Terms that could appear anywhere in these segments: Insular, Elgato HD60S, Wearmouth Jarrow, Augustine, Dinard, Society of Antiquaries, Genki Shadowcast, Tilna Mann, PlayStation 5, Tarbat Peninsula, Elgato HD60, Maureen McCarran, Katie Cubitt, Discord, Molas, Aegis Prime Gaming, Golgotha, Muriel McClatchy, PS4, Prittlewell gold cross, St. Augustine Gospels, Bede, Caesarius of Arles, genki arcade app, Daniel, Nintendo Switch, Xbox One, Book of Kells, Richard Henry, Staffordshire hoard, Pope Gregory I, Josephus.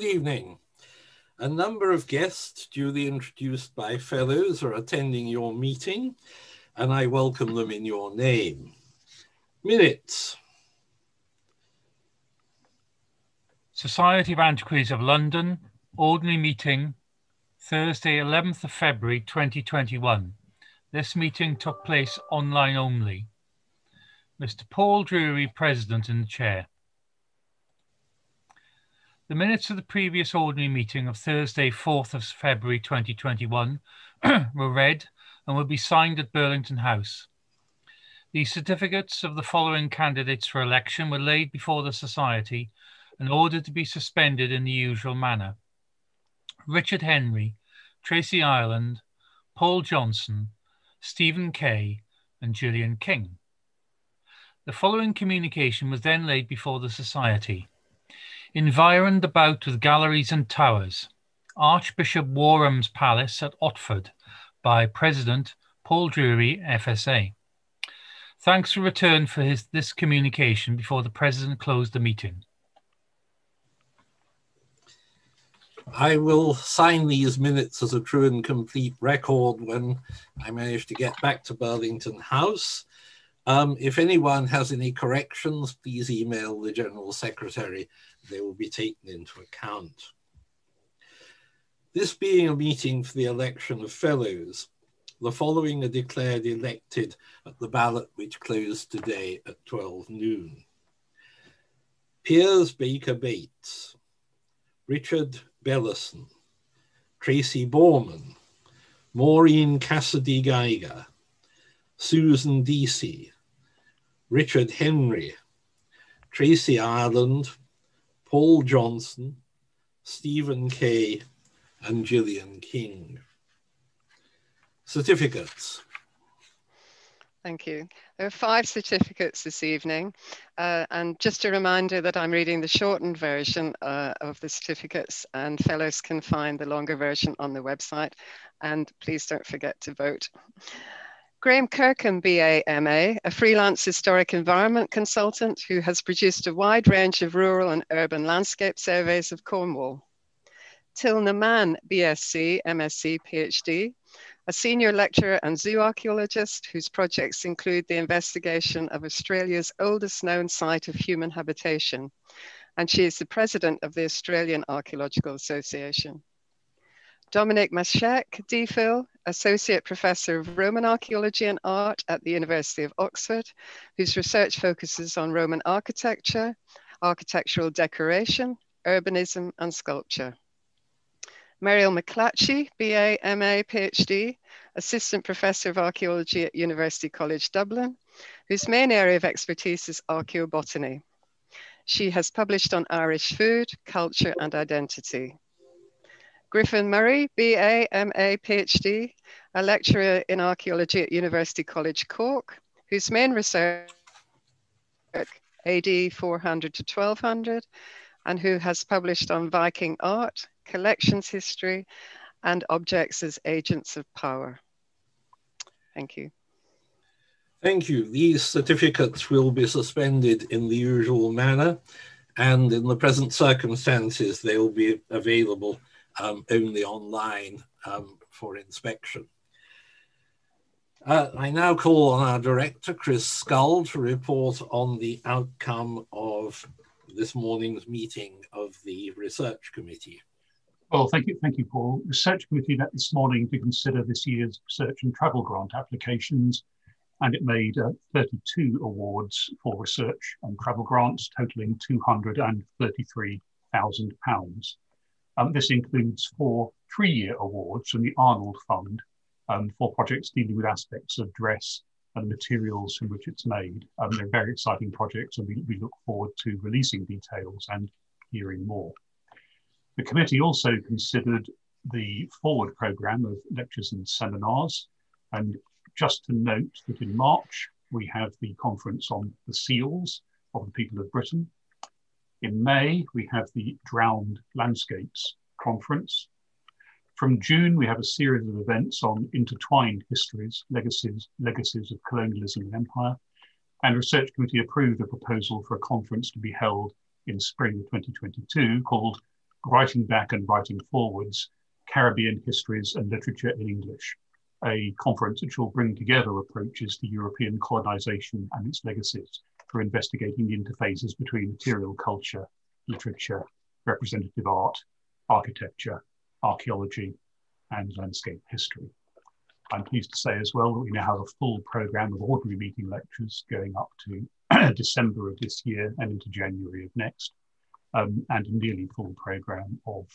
Good evening. A number of guests duly introduced by fellows are attending your meeting, and I welcome them in your name. Minutes. Society of Antiquaries of London, ordinary meeting, Thursday 11th of February 2021. This meeting took place online only. Mr. Paul Drury, President, in the chair. The minutes of the previous ordinary meeting of Thursday 4th of February 2021 were read and will be signed at Burlington House. The certificates of the following candidates for election were laid before the Society and ordered to be suspended in the usual manner. Richard Henry, Tracy Ireland, Paul Johnson, Stephen Kaye and Gillian King. The following communication was then laid before the Society. Environed about with galleries and towers, Archbishop Warham's Palace at Otford, by President Paul Drury, FSA. Thanks for return for this communication before the President closed the meeting. I will sign these minutes as a true and complete record when I manage to get back to Burlington House. If anyone has any corrections, please email the General Secretary. They will be taken into account. This being a meeting for the election of fellows, the following are declared elected at the ballot which closed today at 12 noon. Piers Baker-Bates, Richard Bellison, Tracy Borman, Maureen Cassidy-Geiger, Susan Deasy, Richard Henry, Tracy Ireland, Paul Johnson, Stephen Kaye, and Gillian King. Certificates. Thank you. There are 5 certificates this evening, and just a reminder that I'm reading the shortened version of the certificates, and fellows can find the longer version on the website, and please don't forget to vote. Graham Kirkham, BA/MA, a freelance historic environment consultant who has produced a wide range of rural and urban landscape surveys of Cornwall. Tilna Mann, BSc, MSc, PhD, a senior lecturer and zoo archaeologist whose projects include the investigation of Australia's oldest known site of human habitation, and she is the president of the Australian Archaeological Association. Dominic Maszek, DPhil, Associate Professor of Roman Archaeology and Art at the University of Oxford, whose research focuses on Roman architecture, architectural decoration, urbanism and sculpture. Muriel McClatchy, BA, MA, PhD, Assistant Professor of Archaeology at University College Dublin, whose main area of expertise is archaeobotany. She has published on Irish food, culture and identity. Griffin Murray, BA, MA, PhD, a lecturer in archaeology at University College Cork, whose main research AD 400 to 1200, and who has published on Viking art, collections history, and objects as agents of power. Thank you. Thank you. These certificates will be suspended in the usual manner, and in the present circumstances, they will be available only online for inspection. I now call on our director, Chris Scull, to report on the outcome of this morning's meeting of the research committee. Well, thank you, Paul. The research committee met this morning to consider this year's research and travel grant applications, and it made 32 awards for research and travel grants, totaling £233,000. This includes 4 3-year awards from the Arnold Fund for projects dealing with aspects of dress and materials from which it's made. They're very exciting projects, and we look forward to releasing details and hearing more. The committee also considered the forward programme of lectures and seminars. And just to note that in March, we have the conference on the seals of the people of Britain. In May, we have the Drowned Landscapes Conference. From June, we have a series of events on intertwined histories, legacies of colonialism and empire. And the research committee approved a proposal for a conference to be held in spring 2022 called writing back and writing forwards, Caribbean histories and literature in English, a conference which will bring together approaches to European colonization and its legacies for investigating the interfaces between material culture, literature, representative art, architecture, archaeology, and landscape history. I'm pleased to say as well that we now have a full programme of ordinary meeting lectures going up to December of this year and into January of next, and a nearly full programme of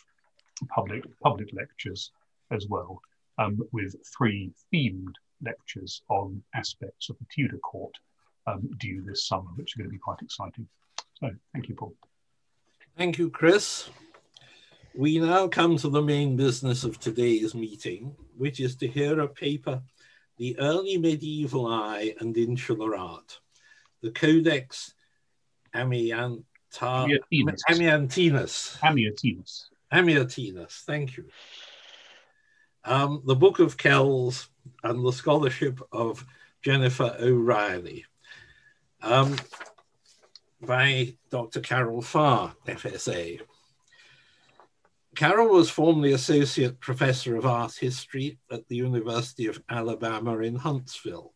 public lectures as well, with 3 themed lectures on aspects of the Tudor court due this summer, which are going to be quite exciting. So thank you, Paul. Thank you, Chris. We now come to the main business of today's meeting, which is to hear a paper, The Early Medieval Eye and Insular Art, the Codex Amiatinus, thank you. The Book of Kells and the Scholarship of Jennifer O'Reilly, by Dr. Carol Farr, FSA. Carol was formerly Associate Professor of Art History at the University of Alabama in Huntsville,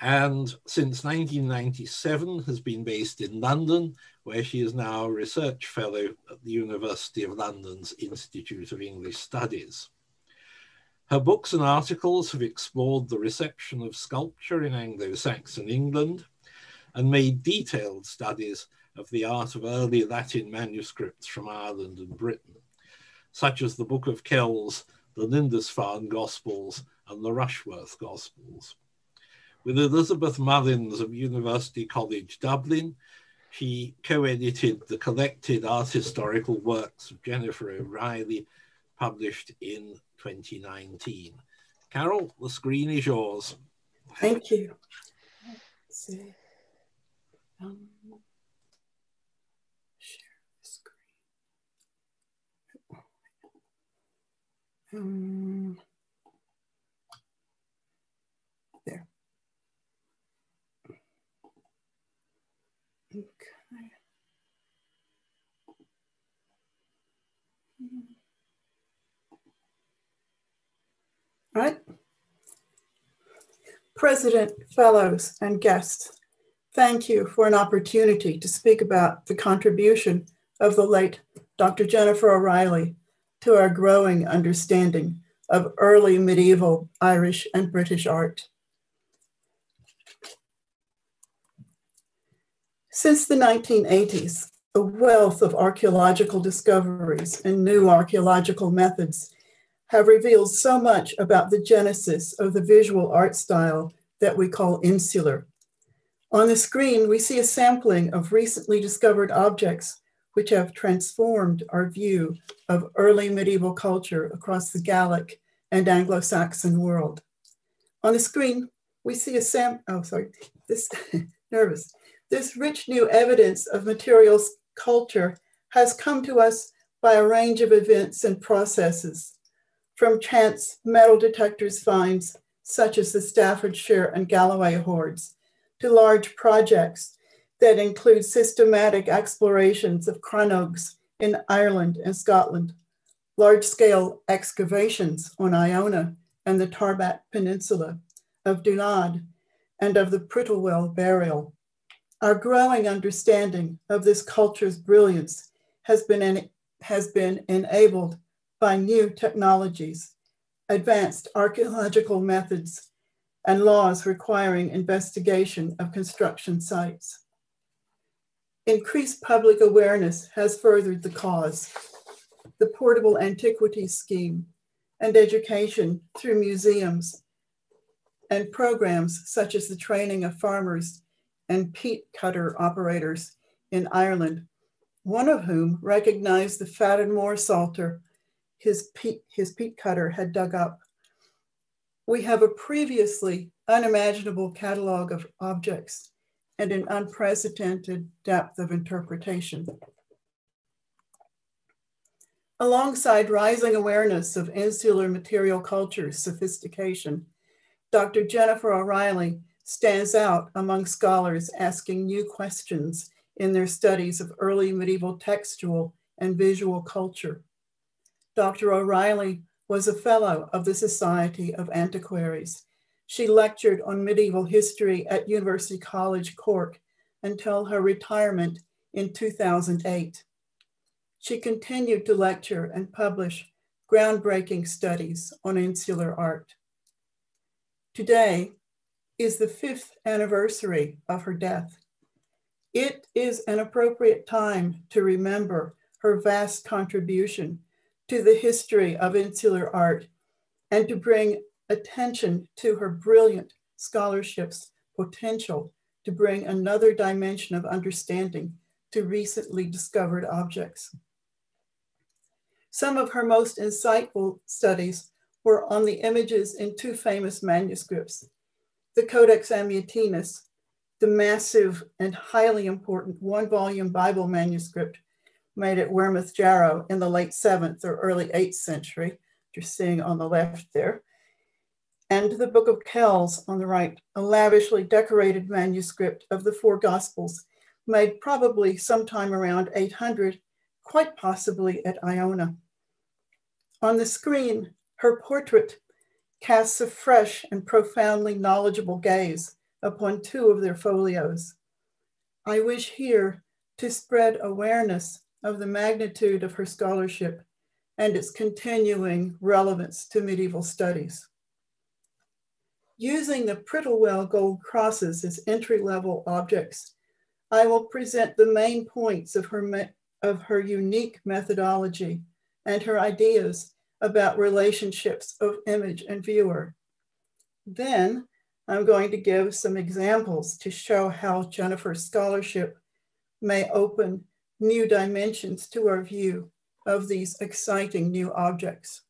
and since 1997 has been based in London, where she is now a Research Fellow at the University of London's Institute of English Studies. Her books and articles have explored the reception of sculpture in Anglo-Saxon England and made detailed studies of the art of early Latin manuscripts from Ireland and Britain, such as the Book of Kells, the Lindisfarne Gospels, and the Rushworth Gospels. With Elizabeth Mullins of University College Dublin, she co-edited the collected art historical works of Jennifer O'Reilly, published in 2019. Carol, the screen is yours. Thank you. Let's see. There. Okay. All right. President, fellows, and guests, thank you for an opportunity to speak about the contribution of the late Dr. Jennifer O'Reilly to our growing understanding of early medieval Irish and British art. Since the 1980s, the wealth of archaeological discoveries and new archaeological methods have revealed so much about the genesis of the visual art style that we call insular. On the screen, we see a sampling of recently discovered objects which have transformed our view of early medieval culture across the Gallic and Anglo-Saxon world. On the screen, we see a This rich new evidence of materials culture has come to us by a range of events and processes, from chance metal detectors finds, such as the Staffordshire and Galloway hoards, to large projects that include systematic explorations of crannogs in Ireland and Scotland, large-scale excavations on Iona and the Tarbat Peninsula, of Dunad, and of the Prittlewell burial. Our growing understanding of this culture's brilliance has been enabled by new technologies, advanced archaeological methods, and laws requiring investigation of construction sites. Increased public awareness has furthered the cause. The portable antiquities scheme and education through museums and programs such as the training of farmers and peat cutter operators in Ireland, one of whom recognized the Faddenmore Psalter his peat cutter had dug up. We have a previously unimaginable catalog of objects and an unprecedented depth of interpretation. Alongside rising awareness of insular material culture's sophistication, Dr. Jennifer O'Reilly stands out among scholars asking new questions in their studies of early medieval textual and visual culture. Dr. O'Reilly was a fellow of the Society of Antiquaries. She lectured on medieval history at University College, Cork, until her retirement in 2008. She continued to lecture and publish groundbreaking studies on insular art. Today is the 5th anniversary of her death. It is an appropriate time to remember her vast contribution to the history of insular art and to bring attention to her brilliant scholarship's potential to bring another dimension of understanding to recently discovered objects. Some of her most insightful studies were on the images in two famous manuscripts, the Codex Amiatinus, the massive and highly important one-volume Bible manuscript made at Wearmouth Jarrow in the late 7th or early 8th century, which you're seeing on the left there, and the Book of Kells on the right, a lavishly decorated manuscript of the four Gospels made probably sometime around 800, quite possibly at Iona. On the screen, her portrait casts a fresh and profoundly knowledgeable gaze upon two of their folios. I wish here to spread awareness of the magnitude of her scholarship and its continuing relevance to medieval studies. Using the Prittlewell gold crosses as entry-level objects, I will present the main points of her unique methodology and her ideas about relationships of image and viewer. Then I'm going to give some examples to show how Jennifer's scholarship may open new dimensions to our view of these exciting new objects.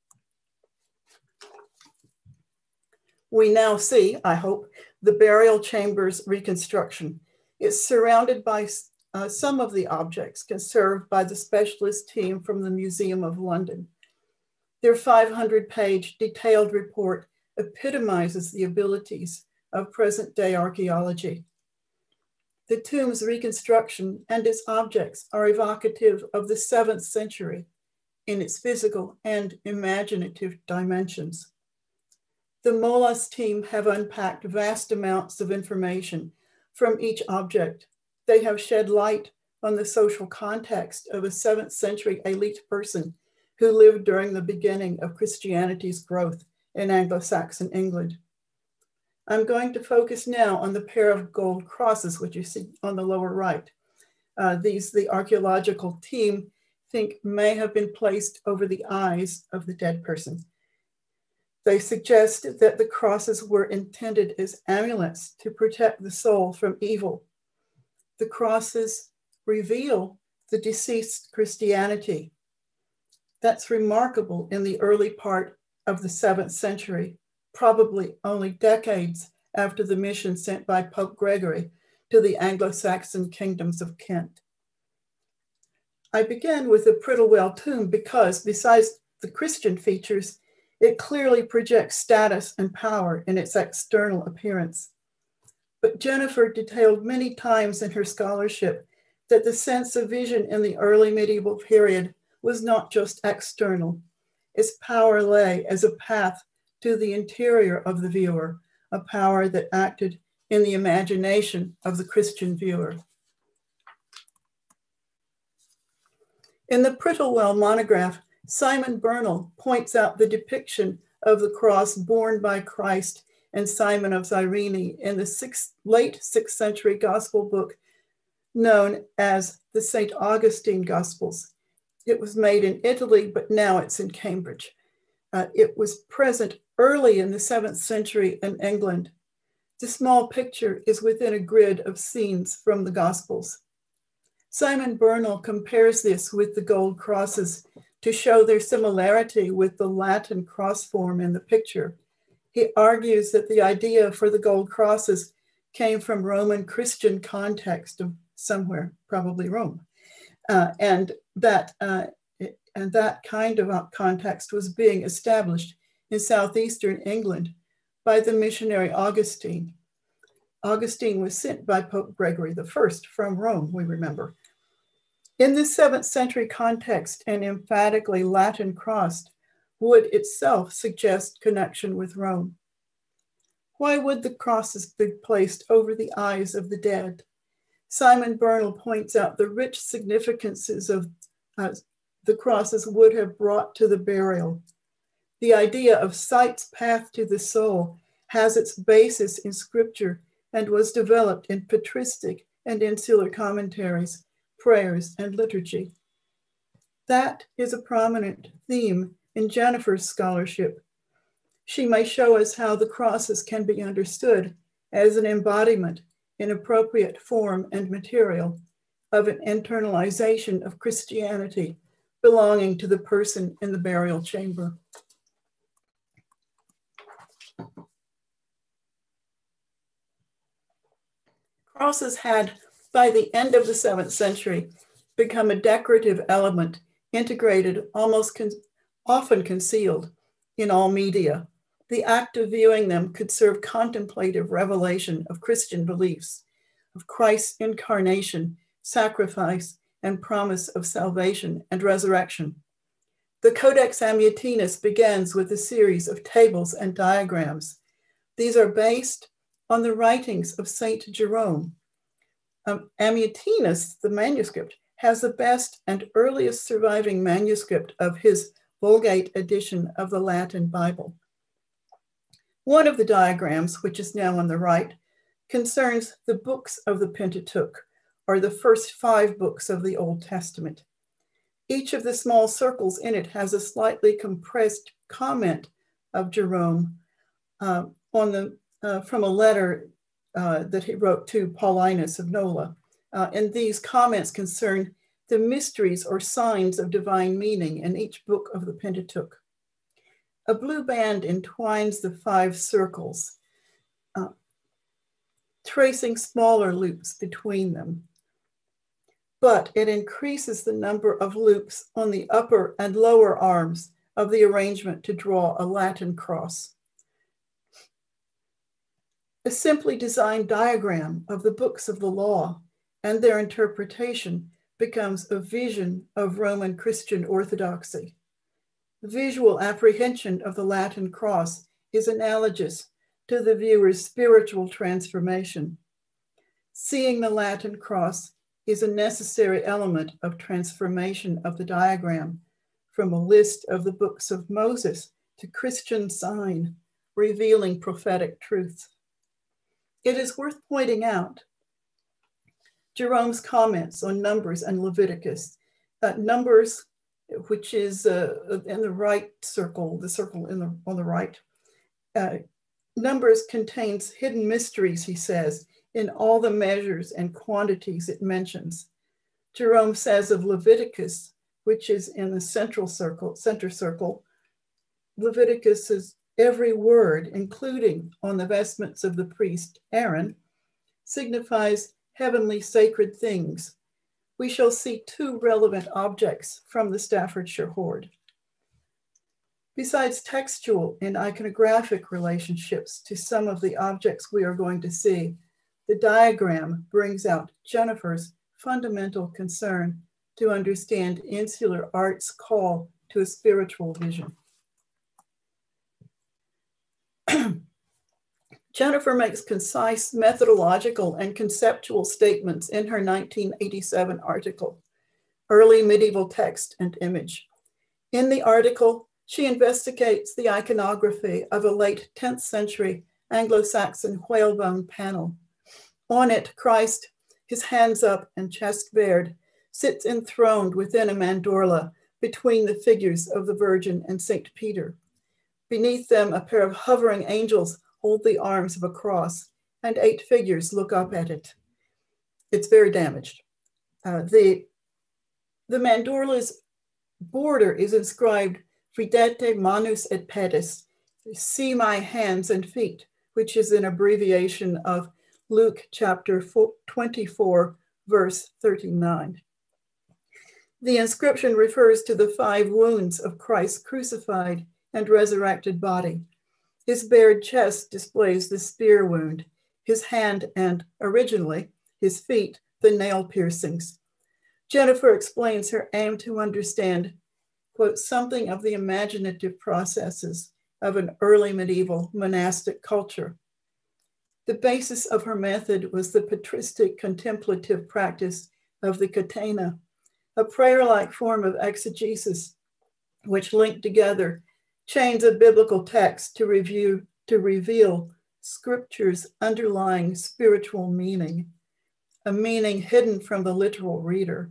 We now see, I hope, the burial chamber's reconstruction. It's surrounded by some of the objects conserved by the specialist team from the Museum of London. Their 500-page detailed report epitomizes the abilities of present-day archaeology. The tomb's reconstruction and its objects are evocative of the 7th century in its physical and imaginative dimensions. The MOLAS team have unpacked vast amounts of information from each object. They have shed light on the social context of a 7th century elite person who lived during the beginning of Christianity's growth in Anglo-Saxon England. I'm going to focus now on the pair of gold crosses, which you see on the lower right. These, the archaeological team think may have been placed over the eyes of the dead person. They suggest that the crosses were intended as amulets to protect the soul from evil. The crosses reveal the deceased Christianity. That's remarkable in the early part of the 7th century, probably only decades after the mission sent by Pope Gregory to the Anglo-Saxon kingdoms of Kent. I begin with the Prittlewell tomb because besides the Christian features, it clearly projects status and power in its external appearance. But Jennifer detailed many times in her scholarship that the sense of vision in the early medieval period was not just external. Its power lay as a path to the interior of the viewer, a power that acted in the imagination of the Christian viewer. In the Prittlewell monograph, Simon Burnell points out the depiction of the cross borne by Christ and Simon of Cyrene in the late 6th century gospel book known as the St. Augustine Gospels. It was made in Italy, but now it's in Cambridge. It was present early in the 7th century in England. The small picture is within a grid of scenes from the Gospels. Simon Burnell compares this with the gold crosses to show their similarity with the Latin cross form in the picture. He argues that the idea for the gold crosses came from Roman Christian context of somewhere, probably Rome, and that kind of context was being established in southeastern England by the missionary Augustine. Augustine was sent by Pope Gregory I from Rome, we remember. In this 7th century context, an emphatically Latin cross would itself suggest connection with Rome. Why would the crosses be placed over the eyes of the dead? Simon Burnell points out the rich significances of the crosses would have brought to the burial. The idea of sight's path to the soul has its basis in scripture and was developed in patristic and insular commentaries, prayers, and liturgy. That is a prominent theme in Jennifer's scholarship. She may show us how the crosses can be understood as an embodiment in appropriate form and material of an internalization of Christianity belonging to the person in the burial chamber. Crosses had, by the end of the 7th century, become a decorative element integrated, almost often concealed, in all media. The act of viewing them could serve contemplative revelation of Christian beliefs, of Christ's incarnation, sacrifice, and promise of salvation and resurrection. The Codex Amiatinus begins with a series of tables and diagrams. These are based on the writings of St. Jerome. Amiatinus, the manuscript, has the best and earliest surviving manuscript of his Vulgate edition of the Latin Bible. One of the diagrams, which is now on the right, concerns the books of the Pentateuch, or the first 5 books of the Old Testament. Each of the small circles in it has a slightly compressed comment of Jerome from a letter that he wrote to Paulinus of Nola. And these comments concern the mysteries or signs of divine meaning in each book of the Pentateuch. A blue band entwines the 5 circles, tracing smaller loops between them. But it increases the number of loops on the upper and lower arms of the arrangement to draw a Latin cross. A simply designed diagram of the books of the law and their interpretation becomes a vision of Roman Christian orthodoxy. Visual apprehension of the Latin cross is analogous to the viewer's spiritual transformation. Seeing the Latin cross is a necessary element of transformation of the diagram from a list of the books of Moses to Christian sign, revealing prophetic truth. It is worth pointing out Jerome's comments on Numbers and Leviticus. Numbers, which is in the right circle, the circle on the right. Numbers contains hidden mysteries, he says, in all the measures and quantities it mentions. Jerome says of Leviticus, which is in the center circle, Leviticus is every word, including on the vestments of the priest Aaron, signifies heavenly sacred things. We shall see 2 relevant objects from the Staffordshire hoard. Besides textual and iconographic relationships to some of the objects we are going to see, the diagram brings out Jennifer's fundamental concern to understand insular art's call to a spiritual vision. Jennifer makes concise methodological and conceptual statements in her 1987 article, Early Medieval Text and Image. In the article, she investigates the iconography of a late 10th century Anglo-Saxon whalebone panel. On it, Christ, his hands up and chest bared, sits enthroned within a mandorla between the figures of the Virgin and Saint Peter. Beneath them, a pair of hovering angels hold the arms of a cross, and 8 figures look up at it. It's very damaged. The mandorla's border is inscribed, Fidete manus et pedis, see my hands and feet, which is an abbreviation of Luke chapter 24, verse 39. The inscription refers to the 5 wounds of Christ's crucified and resurrected body. His bared chest displays the spear wound, his hand and, originally, his feet, the nail piercings. Jennifer explains her aim to understand, quote, something of the imaginative processes of an early medieval monastic culture. The basis of her method was the patristic contemplative practice of the catena, a prayer-like form of exegesis, which linked together chains of biblical texts to reveal scripture's underlying spiritual meaning, a meaning hidden from the literal reader.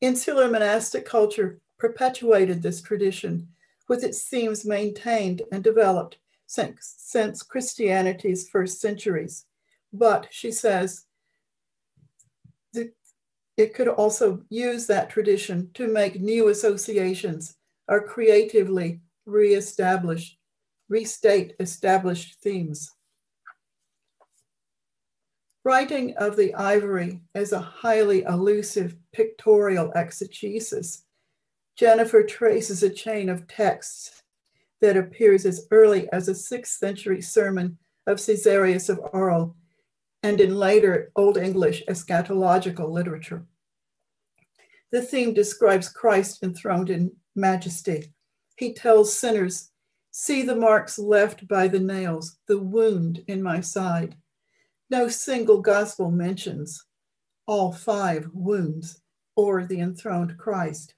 Insular monastic culture perpetuated this tradition, which it seems maintained and developed since Christianity's first centuries. But she says it could also use that tradition to make new associations or creatively restate established themes. Writing of the ivory as a highly elusive pictorial exegesis, Jennifer traces a chain of texts that appears as early as a 6th century sermon of Caesarius of Arles, and in later Old English eschatological literature. The theme describes Christ enthroned in majesty. He tells sinners, see the marks left by the nails, the wound in my side. No single gospel mentions all 5 wounds or the enthroned Christ.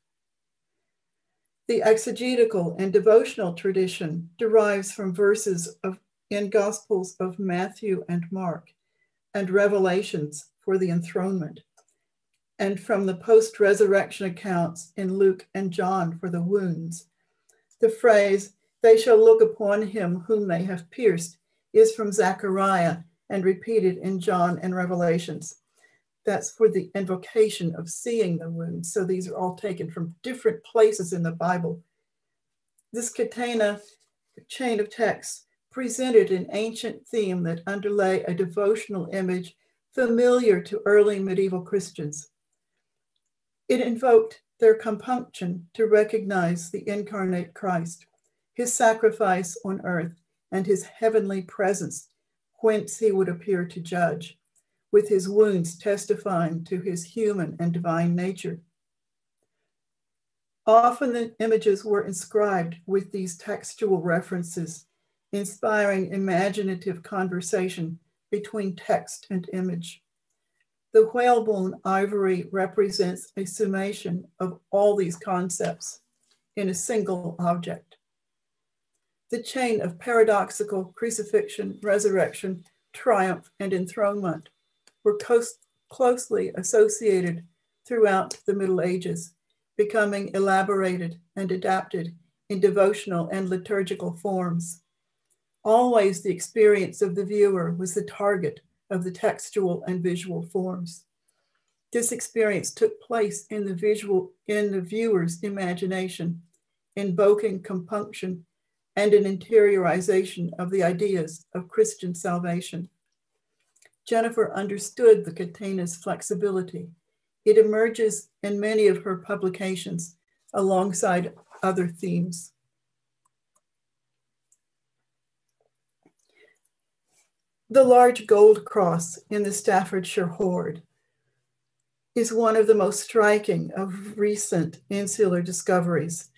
The exegetical and devotional tradition derives from verses in Gospels of Matthew and Mark, and revelations for the enthronement, and from the post-resurrection accounts in Luke and John for the wounds. The phrase, they shall look upon him whom they have pierced, is from Zechariah and repeated in John and Revelations. That's for the invocation of seeing the wounds. So these are all taken from different places in the Bible. This catena, chain of texts, presented an ancient theme that underlay a devotional image familiar to early medieval Christians. It invoked their compunction to recognize the incarnate Christ, his sacrifice on earth, and his heavenly presence, whence he would appear to judge, with his wounds testifying to his human and divine nature. Often the images were inscribed with these textual references, inspiring imaginative conversation between text and image. The whalebone ivory represents a summation of all these concepts in a single object. The chain of paradoxical crucifixion, resurrection, triumph, and enthronement were closely associated throughout the Middle Ages, becoming elaborated and adapted in devotional and liturgical forms. Always the experience of the viewer was the target of the textual and visual forms. This experience took place in the viewer's imagination, invoking compunction and an interiorization of the ideas of Christian salvation. Jennifer understood the catena's flexibility. It emerges in many of her publications alongside other themes. The large gold cross in the Staffordshire hoard is one of the most striking of recent insular discoveries,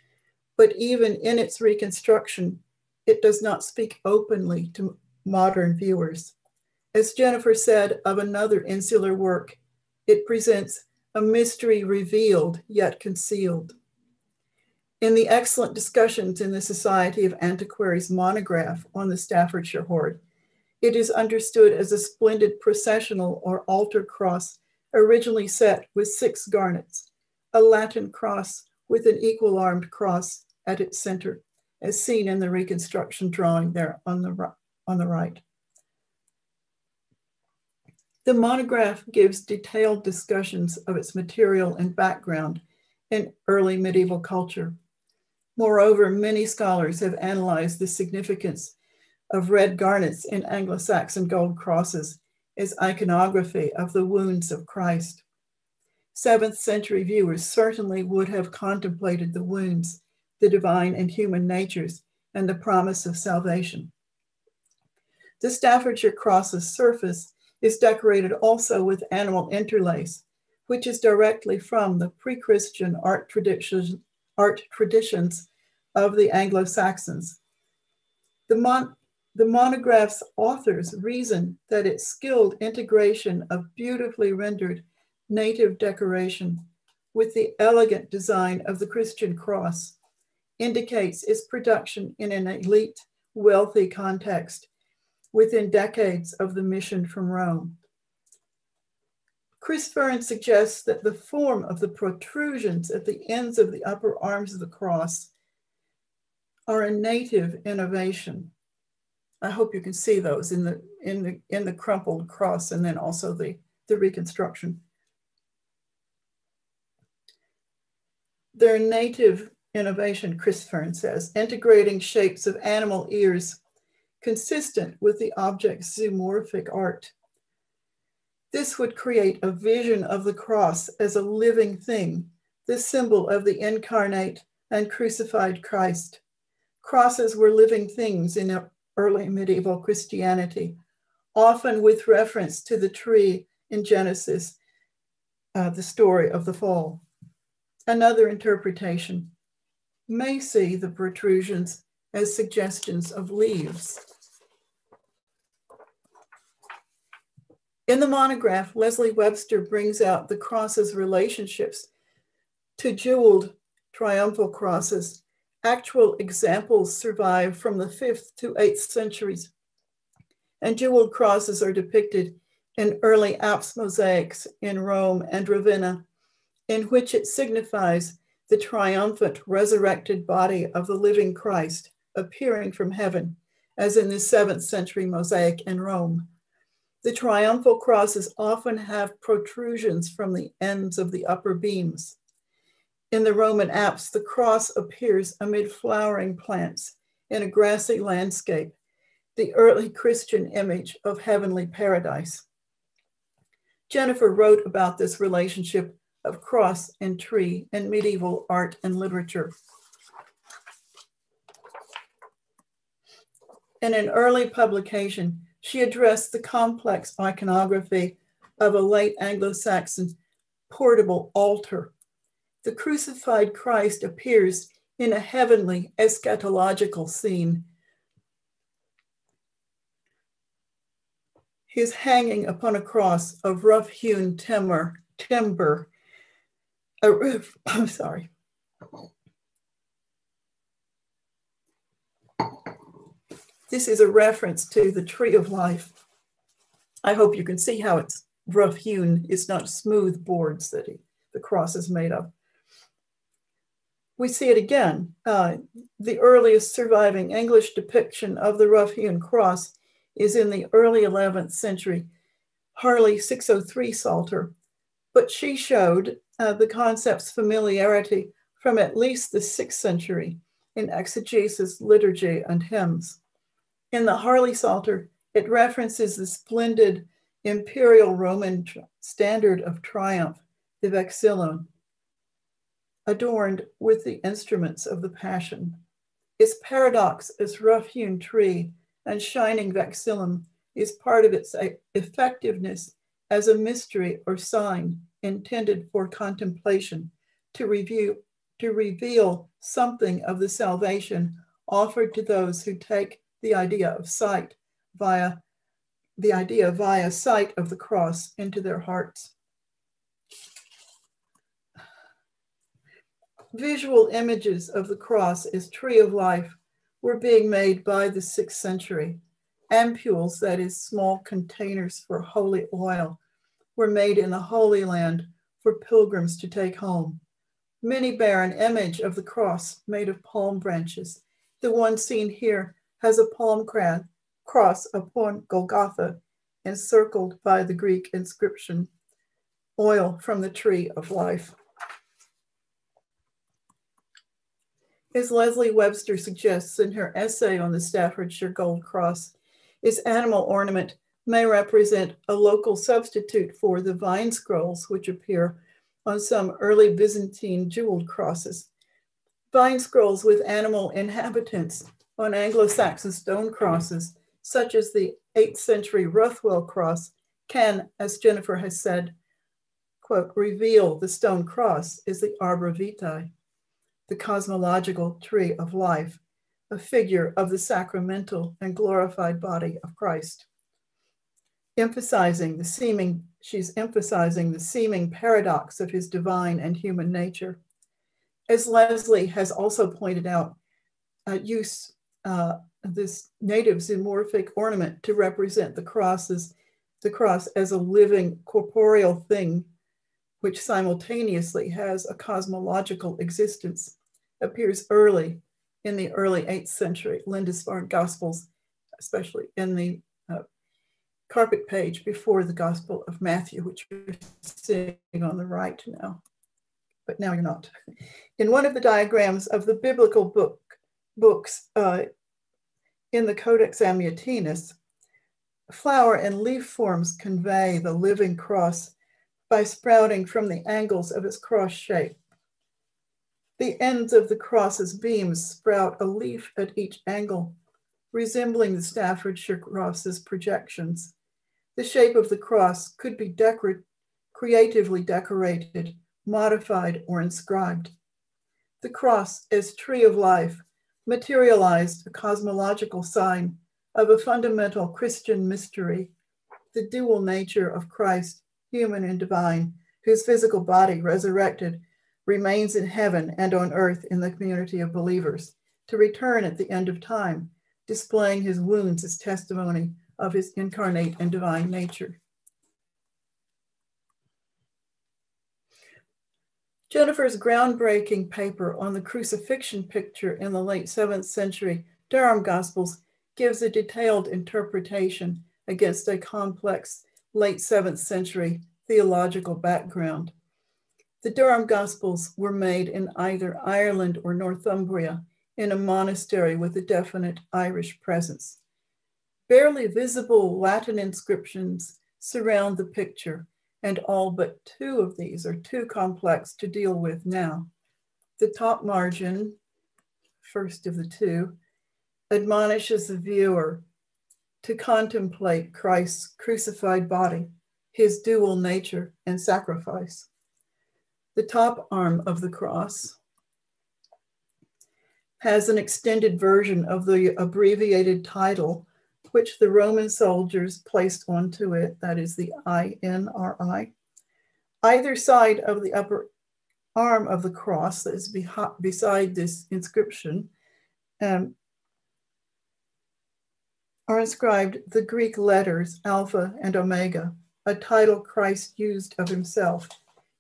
but even in its reconstruction, it does not speak openly to modern viewers. As Jennifer said of another insular work, it presents a mystery revealed yet concealed. In the excellent discussions in the Society of Antiquaries monograph on the Staffordshire hoard, it is understood as a splendid processional or altar cross originally set with 6 garnets, a Latin cross with an equal armed cross at its center, as seen in the reconstruction drawing there on the right. The monograph gives detailed discussions of its material and background in early medieval culture. Moreover, many scholars have analyzed the significance of red garnets in Anglo-Saxon gold crosses is iconography of the wounds of Christ. 7th century viewers certainly would have contemplated the wounds, the divine and human natures, and the promise of salvation. The Staffordshire cross's surface is decorated also with animal interlace, which is directly from the pre-Christian art traditions of the Anglo-Saxons. The monograph's authors reason that its skilled integration of beautifully rendered native decoration with the elegant design of the Christian cross indicates its production in an elite, wealthy context within decades of the mission from Rome. Chris Fern suggests that the form of the protrusions at the ends of the upper arms of the cross are a native innovation. I hope you can see those in the crumpled cross and then also the reconstruction. They're native innovation, Chris Fern says, integrating shapes of animal ears consistent with the object's zoomorphic art. This would create a vision of the cross as a living thing, the symbol of the incarnate and crucified Christ. Crosses were living things in early medieval Christianity, often with reference to the tree in Genesis, the story of the fall. Another interpretation may see the protrusions as suggestions of leaves. In the monograph, Leslie Webster brings out the cross's relationships to jeweled triumphal crosses. Actual examples survive from the 5th to 8th centuries, and jeweled crosses are depicted in early apse mosaics in Rome and Ravenna, in which it signifies the triumphant resurrected body of the living Christ appearing from heaven, as in the 7th century mosaic in Rome. The triumphal crosses often have protrusions from the ends of the upper beams. In the Roman apse, the cross appears amid flowering plants in a grassy landscape, the early Christian image of heavenly paradise. Jennifer wrote about this relationship of cross and tree in medieval art and literature. In an early publication, she addressed the complex iconography of a late Anglo-Saxon portable altar. The crucified Christ appears in a heavenly eschatological scene. He is hanging upon a cross of rough-hewn timber. This is a reference to the tree of life. I hope you can see how it's rough hewn. It's not smooth boards that the cross is made of. We see it again. The earliest surviving English depiction of the rough hewn cross is in the early 11th century Harley 603 Psalter, but she showed the concept's familiarity from at least the 6th century in exegesis, liturgy, and hymns. In the Harley Psalter, it references the splendid imperial Roman standard of triumph, the vexillum, adorned with the instruments of the Passion. Its paradox is rough-hewn tree and shining vexillum is part of its effectiveness as a mystery or sign intended for contemplation to reveal something of the salvation offered to those who take the idea of sight via sight of the cross into their hearts. Visual images of the cross as tree of life were being made by the 6th century. Ampules, that is small containers for holy oil, were made in the Holy Land for pilgrims to take home. Many bear an image of the cross made of palm branches. The one seen here has a palm cross upon Golgotha, encircled by the Greek inscription, oil from the tree of life. As Leslie Webster suggests in her essay on the Staffordshire Gold Cross, its animal ornament may represent a local substitute for the vine scrolls which appear on some early Byzantine jeweled crosses. Vine scrolls with animal inhabitants on Anglo-Saxon stone crosses, such as the 8th century Ruthwell cross, can, as Jennifer has said, quote, reveal the stone cross is the arbor vitae, the cosmological tree of life, a figure of the sacramental and glorified body of Christ. She's emphasizing the seeming paradox of his divine and human nature. As Leslie has also pointed out, this native zoomorphic ornament to represent the cross as a living corporeal thing, which simultaneously has a cosmological existence, appears early in the early 8th century Lindisfarne Gospels, especially in the carpet page before the Gospel of Matthew, which you're seeing on the right now, but now you're not. In one of the diagrams of the biblical books in the Codex Amiatinus, flower and leaf forms convey the living cross by sprouting from the angles of its cross shape. The ends of the cross's beams sprout a leaf at each angle, resembling the Staffordshire cross's projections. The shape of the cross could be creatively decorated, modified, or inscribed. The cross, as tree of life, materialized a cosmological sign of a fundamental Christian mystery, the dual nature of Christ, human and divine, whose physical body, resurrected, remains in heaven and on earth in the community of believers, to return at the end of time, displaying his wounds as testimony of his incarnate and divine nature. Jennifer's groundbreaking paper on the crucifixion picture in the late 7th century Durham Gospels gives a detailed interpretation against a complex late 7th century theological background. The Durham Gospels were made in either Ireland or Northumbria, in a monastery with a definite Irish presence. Barely visible Latin inscriptions surround the picture, and all but two of these are too complex to deal with now. The top margin, first of the two, admonishes the viewer to contemplate Christ's crucified body, his dual nature and sacrifice. The top arm of the cross has an extended version of the abbreviated title, which the Roman soldiers placed onto it, that is the INRI. Either side of the upper arm of the cross that is beside this inscription are inscribed the Greek letters Alpha and Omega, a title Christ used of himself,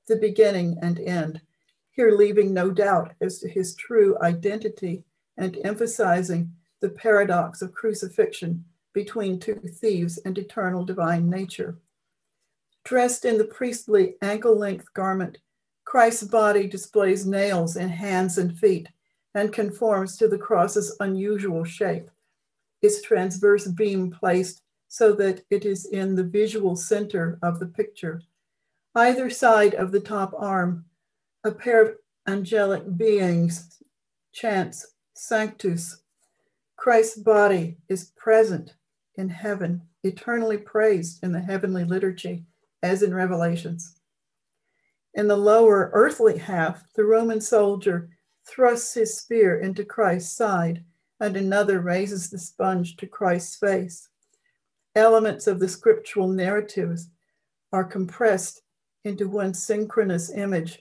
the beginning and end, here leaving no doubt as to his true identity and emphasizing the paradox of crucifixion between two thieves and eternal divine nature. Dressed in the priestly ankle-length garment, Christ's body displays nails in hands and feet and conforms to the cross's unusual shape, its transverse beam placed so that it is in the visual center of the picture. Either side of the top arm, a pair of angelic beings chants Sanctus. Christ's body is present in heaven, eternally praised in the heavenly liturgy, as in Revelations. In the lower earthly half, the Roman soldier thrusts his spear into Christ's side, and another raises the sponge to Christ's face. Elements of the scriptural narratives are compressed into one synchronous image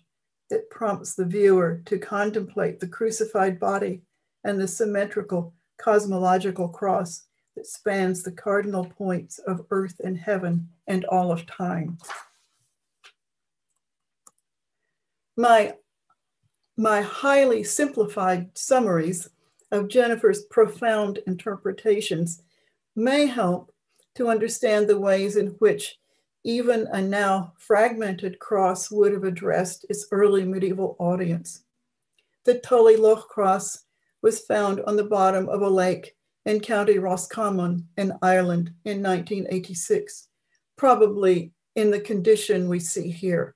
that prompts the viewer to contemplate the crucified body and the symmetrical cosmological cross that spans the cardinal points of earth and heaven and all of time. My highly simplified summaries of Jennifer's profound interpretations may help to understand the ways in which even a now fragmented cross would have addressed its early medieval audience. The Tully Loch cross was found on the bottom of a lake in County Roscommon in Ireland in 1986, probably in the condition we see here.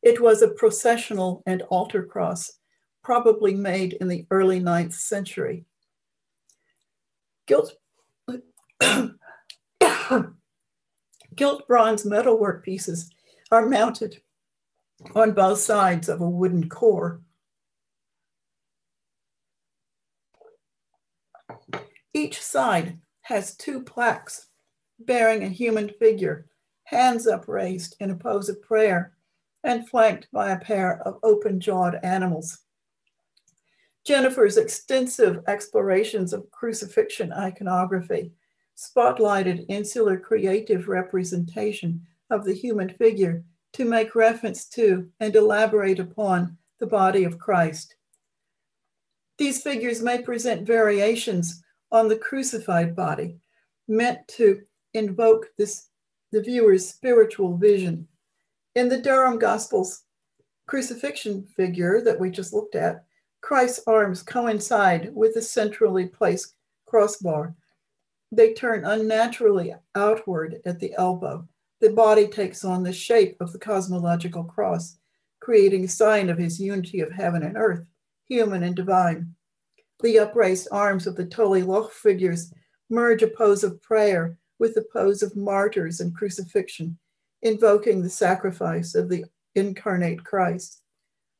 It was a processional and altar cross, probably made in the early 9th century. Gilt bronze metalwork pieces are mounted on both sides of a wooden core. Each side has two plaques bearing a human figure, hands upraised in a pose of prayer, and flanked by a pair of open-jawed animals. Jennifer's extensive explorations of crucifixion iconography spotlighted insular creative representation of the human figure to make reference to and elaborate upon the body of Christ. These figures may present variations on the crucified body, meant to invoke the viewer's spiritual vision. In the Durham Gospels crucifixion figure that we just looked at, Christ's arms coincide with the centrally placed crossbar. They turn unnaturally outward at the elbow. The body takes on the shape of the cosmological cross, creating a sign of his unity of heaven and earth, human and divine. The upraised arms of the Toli Loch figures merge a pose of prayer with the pose of martyrs and crucifixion, invoking the sacrifice of the incarnate Christ.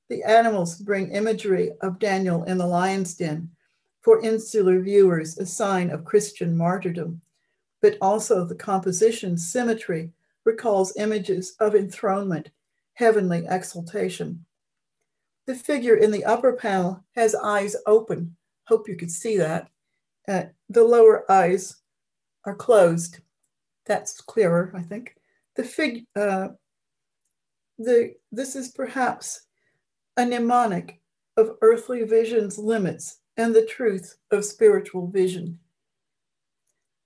The animals bring imagery of Daniel in the lion's den, for insular viewers a sign of Christian martyrdom, but also the composition's symmetry recalls images of enthronement, heavenly exaltation. The figure in the upper panel has eyes open. Hope you could see that. The lower eyes are closed. That's clearer, I think. This is perhaps a mnemonic of earthly vision's limits and the truth of spiritual vision.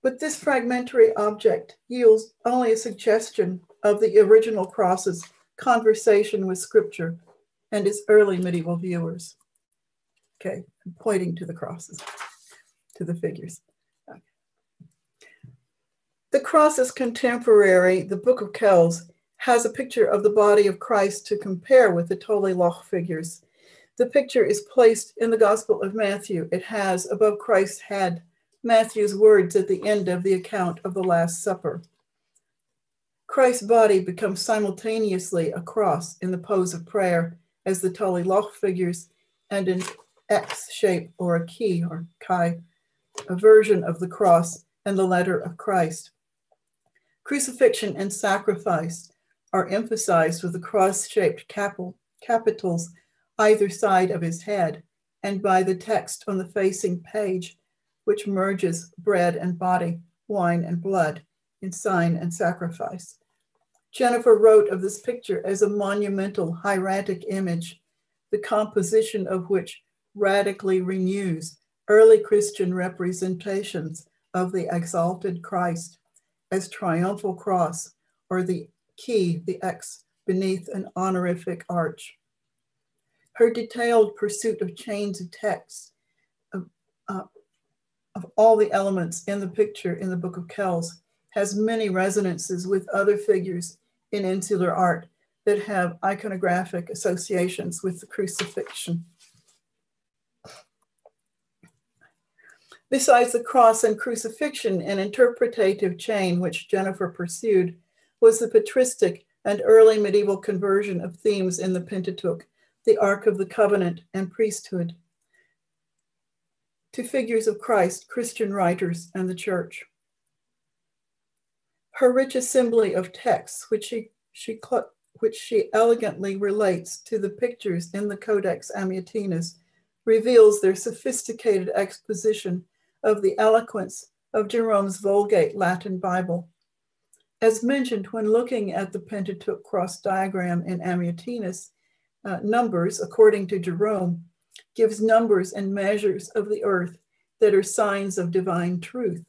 But this fragmentary object yields only a suggestion of the original cross's conversation with scripture and its early medieval viewers. Okay, I'm pointing to the crosses, to the figures. Okay. The cross's contemporary, the Book of Kells, has a picture of the body of Christ to compare with the Toli Loch figures. The picture is placed in the Gospel of Matthew. It has, above Christ's head, Matthew's words at the end of the account of the Last Supper. Christ's body becomes simultaneously a cross in the pose of prayer as the Toli Loch figures, and an X shape or a key or chi, a version of the cross and the letter of Christ. Crucifixion and sacrifice are emphasized with the cross-shaped capitals either side of his head and by the text on the facing page, which merges bread and body, wine and blood in sign and sacrifice. Jennifer wrote of this picture as a monumental hieratic image, the composition of which radically renews early Christian representations of the exalted Christ as triumphal cross or the key, the X, beneath an honorific arch. Her detailed pursuit of chains of text of all the elements in the picture in the Book of Kells has many resonances with other figures in insular art that have iconographic associations with the crucifixion. Besides the cross and crucifixion, an interpretative chain which Jennifer pursued was the patristic and early medieval conversion of themes in the Pentateuch, the Ark of the Covenant and priesthood, to figures of Christ, Christian writers, and the church. Her rich assembly of texts, which she elegantly relates to the pictures in the Codex Amiatinus, reveals their sophisticated exposition of the eloquence of Jerome's Vulgate Latin Bible. As mentioned when looking at the Pentateuch cross diagram in Amiatinus, numbers, according to Jerome, gives numbers and measures of the earth that are signs of divine truth.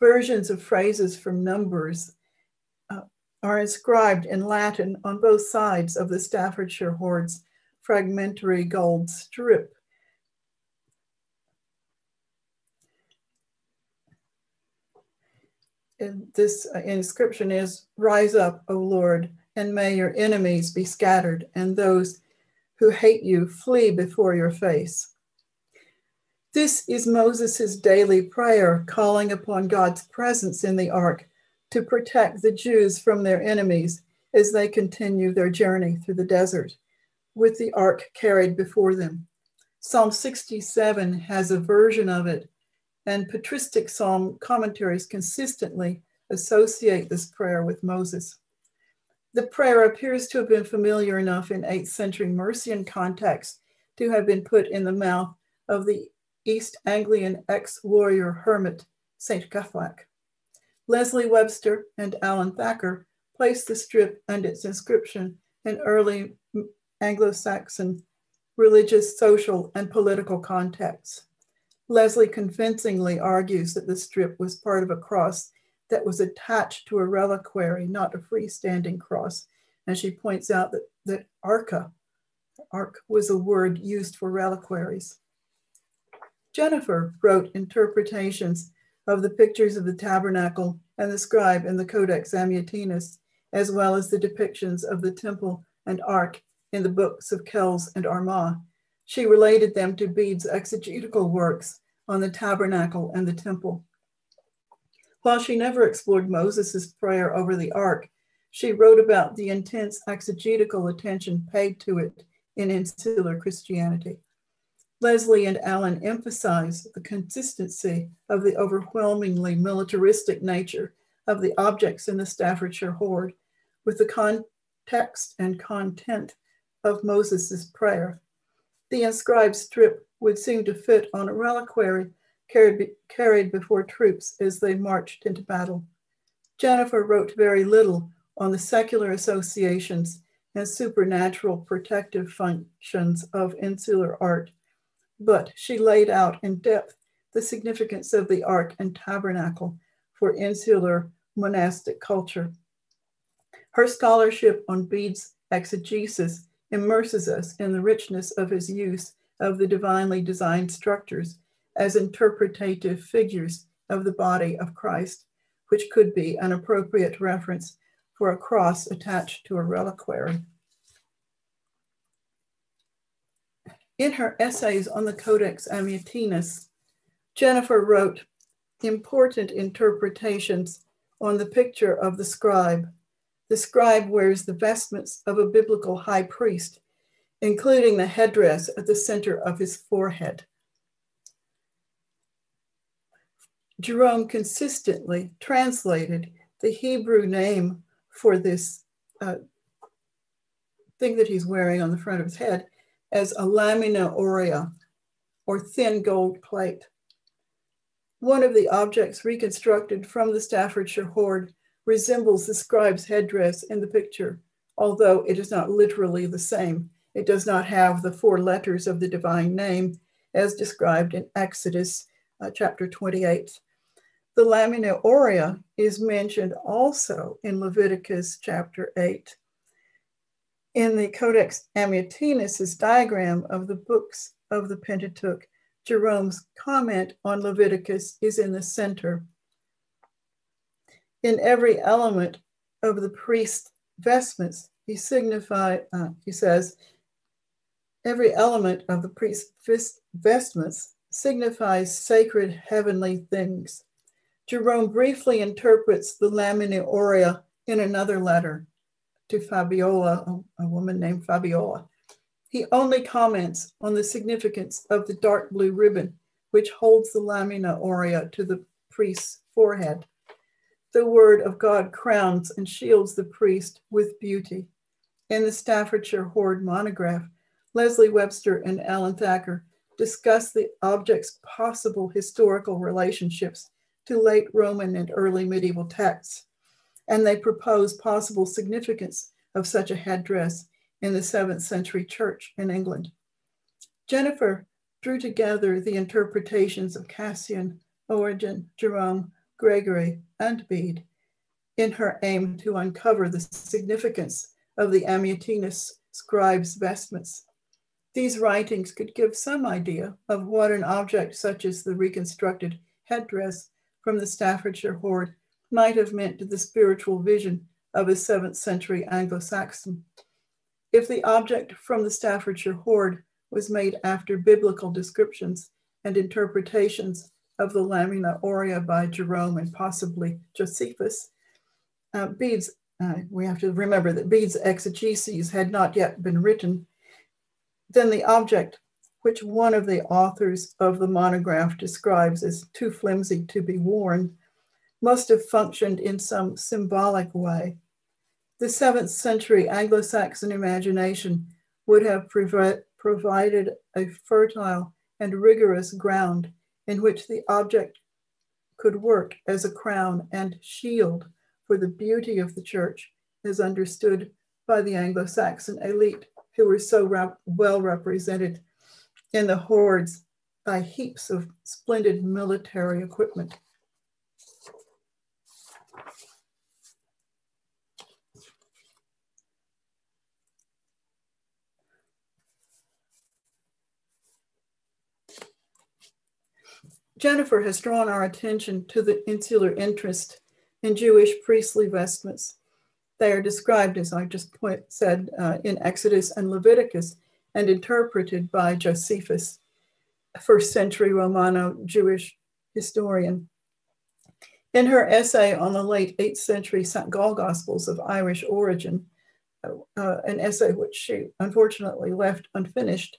Versions of phrases from numbers are inscribed in Latin on both sides of the Staffordshire hoard's fragmentary gold strip. And this inscription is, "Rise up, O Lord, and may your enemies be scattered, and those who hate you flee before your face." This is Moses' daily prayer, calling upon God's presence in the ark to protect the Jews from their enemies as they continue their journey through the desert with the ark carried before them. Psalm 67 has a version of it, and patristic psalm commentaries consistently associate this prayer with Moses. The prayer appears to have been familiar enough in 8th century Mercian context to have been put in the mouth of the East Anglian ex-warrior hermit, St. Guthlac. Leslie Webster and Alan Thacker placed the strip and its inscription in early Anglo-Saxon religious, social, and political contexts. Leslie convincingly argues that the strip was part of a cross that was attached to a reliquary, not a freestanding cross. And she points out that ark was a word used for reliquaries. Jennifer wrote interpretations of the pictures of the tabernacle and the scribe in the Codex Amiatinus, as well as the depictions of the temple and ark in the books of Kells and Armagh. She related them to Bede's exegetical works on the tabernacle and the temple. While she never explored Moses's prayer over the ark, she wrote about the intense exegetical attention paid to it in insular Christianity. Leslie and Allen emphasize the consistency of the overwhelmingly militaristic nature of the objects in the Staffordshire hoard with the context and content of Moses's prayer. The inscribed strip would seem to fit on a reliquary carried before troops as they marched into battle. Jennifer wrote very little on the secular associations and supernatural protective functions of insular art, but she laid out in depth the significance of the ark and tabernacle for insular monastic culture. Her scholarship on Bede's exegesis immerses us in the richness of his use of the divinely designed structures as interpretative figures of the body of Christ, which could be an appropriate reference for a cross attached to a reliquary. In her essays on the Codex Amiatinus, Jennifer wrote important interpretations on the picture of the scribe. The scribe wears the vestments of a biblical high priest, including the headdress at the center of his forehead. Jerome consistently translated the Hebrew name for this thing that he's wearing on the front of his head as a lamina aurea, or thin gold plate. One of the objects reconstructed from the Staffordshire hoard resembles the scribe's headdress in the picture, although it is not literally the same. It does not have the four letters of the divine name as described in Exodus chapter 28. The lamina aurea is mentioned also in Leviticus chapter 8. In the Codex Amiatinus's diagram of the books of the Pentateuch, Jerome's comment on Leviticus is in the center. In every element of the priest's vestments, he says, every element of the priest's vestments signifies sacred heavenly things. Jerome briefly interprets the lamina aurea in another letter to Fabiola, a woman named Fabiola. He only comments on the significance of the dark blue ribbon, which holds the lamina aurea to the priest's forehead. The word of God crowns and shields the priest with beauty. In the Staffordshire hoard monograph, Leslie Webster and Alan Thacker discuss the object's possible historical relationships to late Roman and early medieval texts, and they propose possible significance of such a headdress in the 7th century church in England. Jennifer drew together the interpretations of Cassian, Origen, Jerome, Gregory, and Bede in her aim to uncover the significance of the Amiatinus scribe's vestments. These writings could give some idea of what an object such as the reconstructed headdress from the Staffordshire hoard might have meant to the spiritual vision of a 7th century Anglo-Saxon. If the object from the Staffordshire hoard was made after biblical descriptions and interpretations of the lamina aurea by Jerome and possibly Josephus, Bede's We have to remember that Bede's exegeses had not yet been written. Then the object, which one of the authors of the monograph describes as too flimsy to be worn, must have functioned in some symbolic way. The 7th century Anglo-Saxon imagination would have provided a fertile and rigorous ground in which the object could work as a crown and shield for the beauty of the church as understood by the Anglo-Saxon elite, who were so well represented in the hoards by heaps of splendid military equipment. Jennifer has drawn our attention to the insular interest in Jewish priestly vestments. They are described, as I just said, in Exodus and Leviticus, and interpreted by Josephus, a 1st century Romano-Jewish historian. In her essay on the late 8th century St. Gall Gospels of Irish origin, an essay which she unfortunately left unfinished,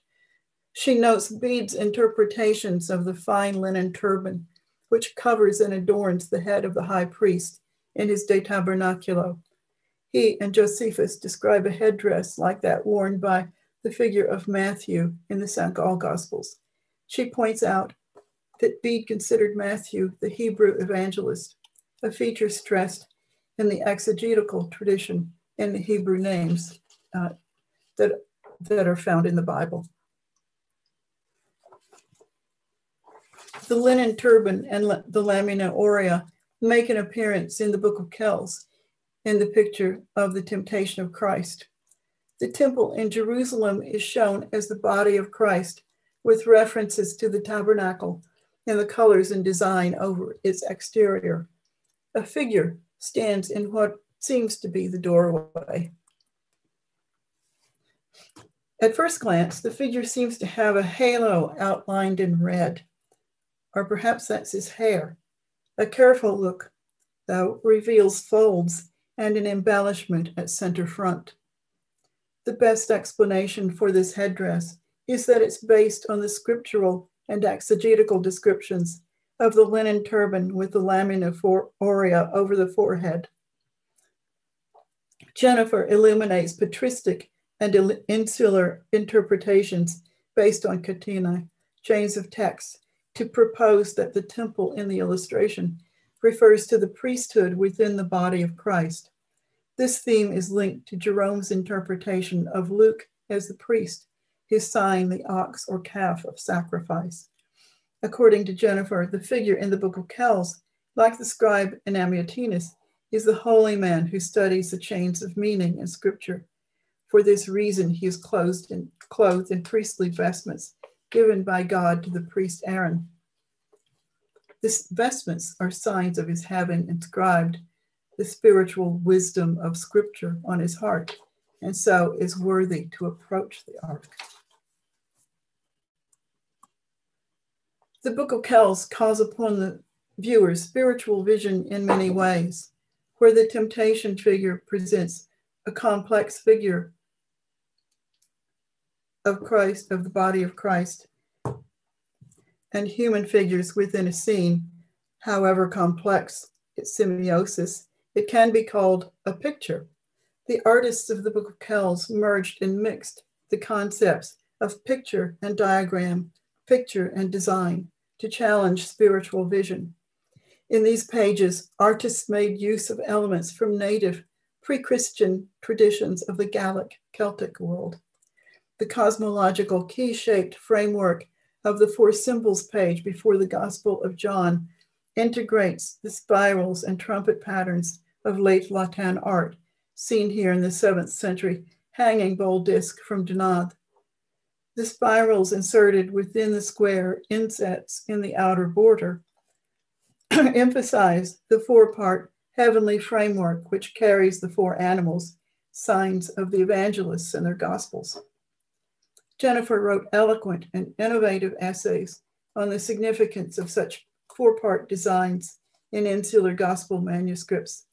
she notes Bede's interpretations of the fine linen turban, which covers and adorns the head of the high priest in his De Tabernaculo. He and Josephus describe a headdress like that worn by the figure of Matthew in the St. Gall Gospels. She points out that Bede considered Matthew the Hebrew evangelist, a feature stressed in the exegetical tradition in the Hebrew names that are found in the Bible. The linen turban and the lamina aurea make an appearance in the Book of Kells in the picture of the temptation of Christ. The temple in Jerusalem is shown as the body of Christ, with references to the tabernacle and the colors and design over its exterior. A figure stands in what seems to be the doorway. At first glance, the figure seems to have a halo outlined in red, or perhaps that's his hair. A careful look, though, reveals folds and an embellishment at center front. The best explanation for this headdress is that it's based on the scriptural and exegetical descriptions of the linen turban with the lamina aurea over the forehead. Jennifer illuminates patristic and insular interpretations based on catena, chains of texts, to propose that the temple in the illustration refers to the priesthood within the body of Christ. This theme is linked to Jerome's interpretation of Luke as the priest, his sign, the ox or calf of sacrifice. According to Jennifer, the figure in the Book of Kells, like the scribe in Amiatinus, is the holy man who studies the chains of meaning in scripture. For this reason, he is clothed in priestly vestments given by God to the priest Aaron. These vestments are signs of his having inscribed the spiritual wisdom of scripture on his heart, and so is worthy to approach the ark. The Book of Kells calls upon the viewer's spiritual vision in many ways, where the temptation figure presents a complex figure of Christ, of the body of Christ, and human figures within a scene, however complex its semiosis. It can be called a picture. The artists of the Book of Kells merged and mixed the concepts of picture and diagram, picture and design to challenge spiritual vision. In these pages, artists made use of elements from native pre-Christian traditions of the Gallic Celtic world. The cosmological key-shaped framework of the 4 symbols page before the Gospel of John integrates the spirals and trumpet patterns of late Latin art, seen here in the 7th century hanging bowl disc from Dinard. The spirals inserted within the square insets in the outer border emphasize the 4-part heavenly framework which carries the 4 animals, signs of the evangelists and their gospels. Jennifer wrote eloquent and innovative essays on the significance of such 4-part designs in insular gospel manuscripts.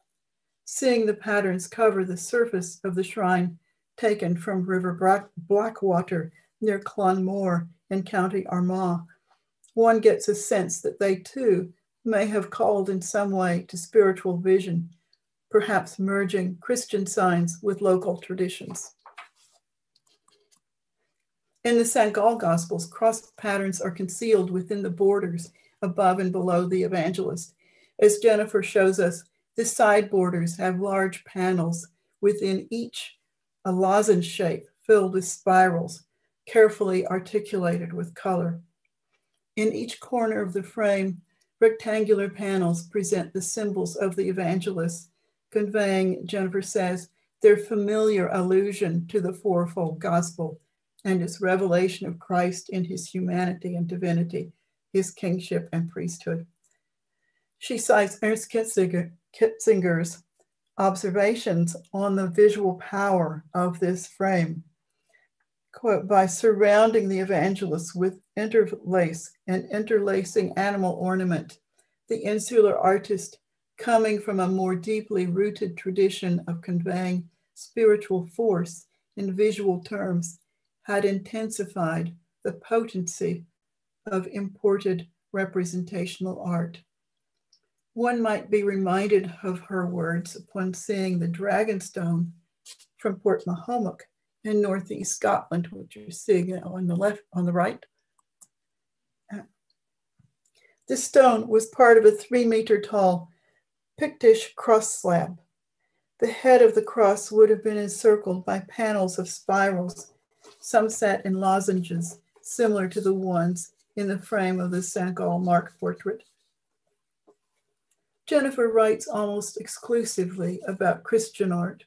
seeing the patterns cover the surface of the shrine taken from River Blackwater near Clonmore in County Armagh, one gets a sense that they too may have called in some way to spiritual vision, perhaps merging Christian signs with local traditions. In the St. Gall Gospels, cross patterns are concealed within the borders above and below the evangelist. As Jennifer shows us, the side borders have large panels, within each a lozenge shape filled with spirals, carefully articulated with color. In each corner of the frame, rectangular panels present the symbols of the evangelists, conveying, Jennifer says, their familiar allusion to the fourfold gospel and its revelation of Christ in his humanity and divinity, his kingship and priesthood. She cites Ernst Kitzinger's observations on the visual power of this frame. Quote, by surrounding the evangelists with interlace and interlacing animal ornament, the insular artist, coming from a more deeply rooted tradition of conveying spiritual force in visual terms, had intensified the potency of imported representational art. One might be reminded of her words upon seeing the Dragonstone from Port Mahomock in northeast Scotland, which you're seeing on the left, on the right. This stone was part of a 3-meter tall Pictish cross slab. The head of the cross would have been encircled by panels of spirals, some set in lozenges similar to the ones in the frame of the St. Gall Mark portrait. Jennifer writes almost exclusively about Christian art,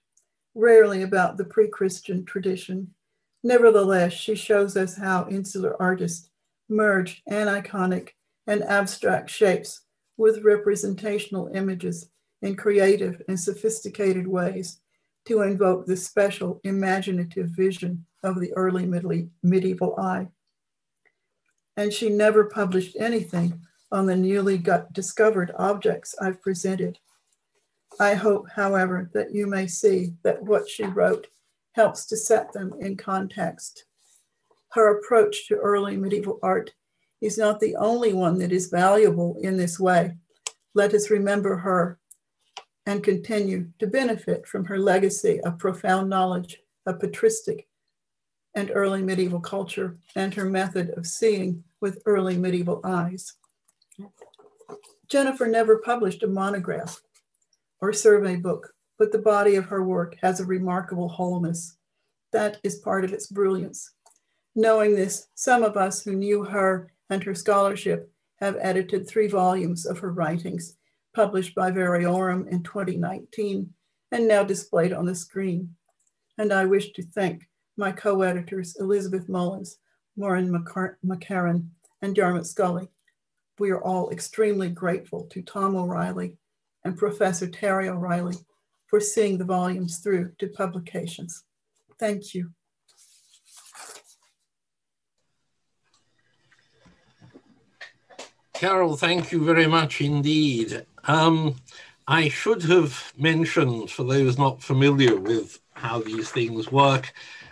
rarely about the pre-Christian tradition. Nevertheless, she shows us how insular artists merged aniconic and abstract shapes with representational images in creative and sophisticated ways to invoke the special imaginative vision of the early medieval eye. And she never published anything on the newly discovered objects I've presented. I hope, however, that you may see that what she wrote helps to set them in context. Her approach to early medieval art is not the only one that is valuable in this way. Let us remember her and continue to benefit from her legacy of profound knowledge of patristic and early medieval culture and her method of seeing with early medieval eyes. Jennifer never published a monograph or survey book, but the body of her work has a remarkable wholeness. That is part of its brilliance. Knowing this, some of us who knew her and her scholarship have edited 3 volumes of her writings, published by Variorum in 2019 and now displayed on the screen. And I wish to thank my co-editors, Elizabeth Mullins, Maureen McCarran, and Dermot Scully. We are all extremely grateful to Tom O'Reilly and Professor Terry O'Reilly for seeing the volumes through to publications. Thank you. Carol, thank you very much indeed. I should have mentioned, for those not familiar with how these things work,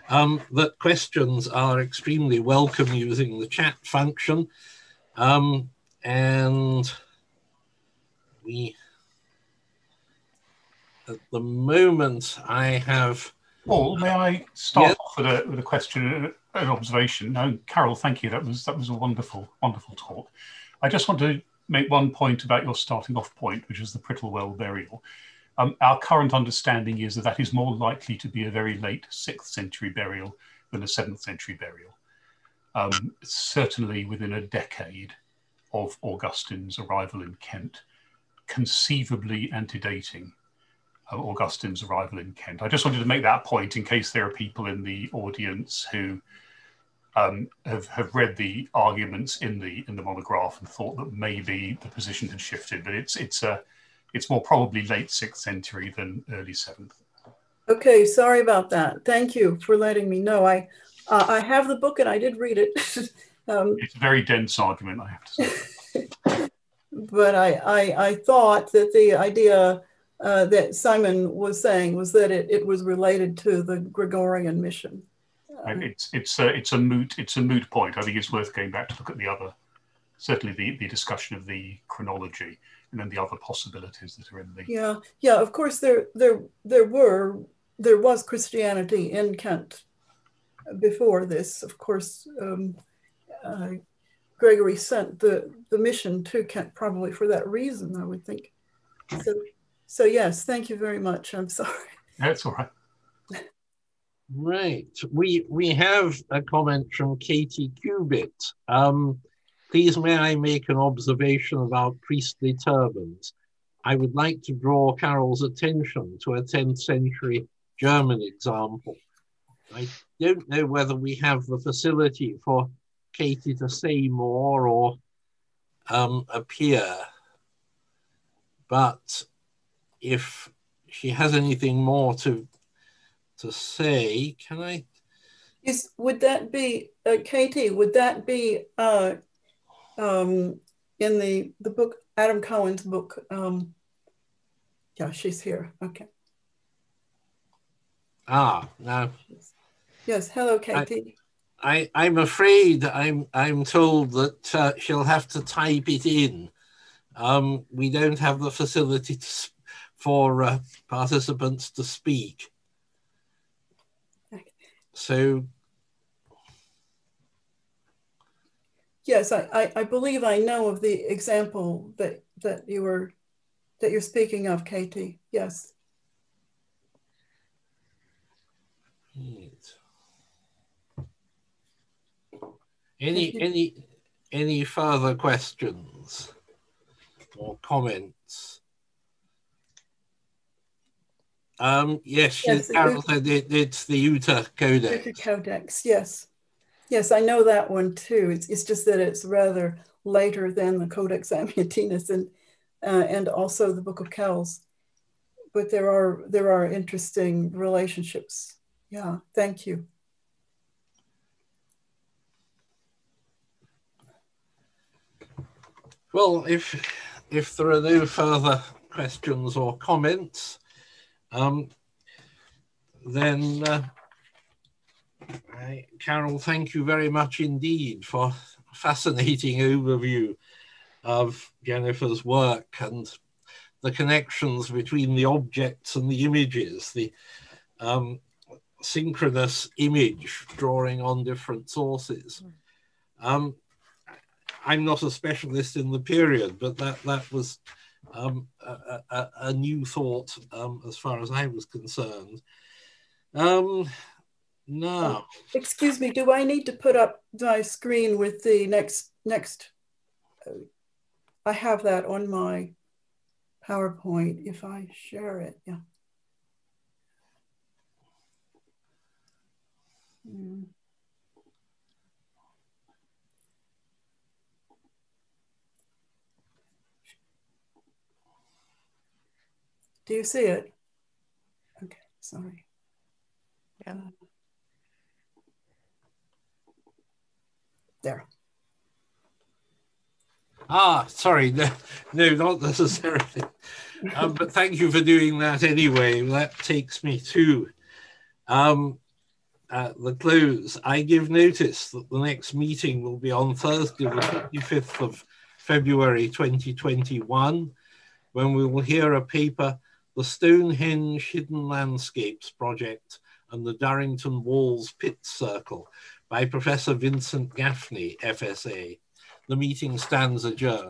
that questions are extremely welcome using the chat function. And we, at the moment, I have... Paul, may I start off with a question, an observation? No, Carol, thank you. That was a wonderful, wonderful talk. I just want to make one point about your starting off point, which is the Prittlewell burial. Our current understanding is that is more likely to be a very late 6th century burial than a 7th century burial, certainly within a decade of Augustine's arrival in Kent, conceivably antedating Augustine's arrival in Kent. I just wanted to make that point in case there are people in the audience who have read the arguments in the monograph and thought that maybe the position had shifted, but it's more probably late 6th century than early 7th. Okay, sorry about that. Thank you for letting me know. I have the book and I did read it. It's a very dense argument, I have to say. But I thought that the idea that Simon was saying was that it was related to the Gregorian mission. It's a moot point. I think it's worth going back to look at the other, certainly the discussion of the chronology and then the other possibilities that are in the... Yeah, of course there was Christianity in Kent before this. Of course, Gregory sent the mission to Kent probably for that reason, I would think. So yes, thank you very much. I'm sorry. That's all right. Right, we have a comment from Katie Cubitt. Please may I make an observation about priestly turbans? I would like to draw Carol's attention to a 10th century German example. I don't know whether we have the facility for Katie to say more or appear, but if she has anything more to say, can I? Yes, would that be, Katie, would that be in the book, Adam Cohen's book? Yeah, she's here, okay. Ah, now. Yes, hello, Katie. I'm afraid I'm told that she'll have to type it in. We don't have the facility for participants to speak. So, yes, I believe I know of the example that you're speaking of, Katie. Yes. Right. Any further questions or comments? Yes, Carol said it's the Utah Codex. Utah Codex, yes. Yes, I know that one too. It's just that it's rather later than the Codex Amiatinus and also the Book of Kells. But there are interesting relationships. Yeah, thank you. Well, if there are no further questions or comments, then Carol, thank you very much indeed for a fascinating overview of Jennifer's work and the connections between the objects and the images, the synchronous image drawing on different sources. I'm not a specialist in the period, but that was a new thought as far as I was concerned. Now, excuse me, do I need to put up my screen with the next? I have that on my PowerPoint if I share it. Yeah. Mm. Do you see it? Okay, sorry. Yeah. There. Ah, sorry, no, not necessarily. But thank you for doing that anyway. That takes me to the close. I give notice that the next meeting will be on Thursday, the 25th of February, 2021, when we will hear a paper, The Stonehenge Hidden Landscapes Project and the Durrington Walls Pit Circle by Professor Vincent Gaffney, FSA. The meeting stands adjourned.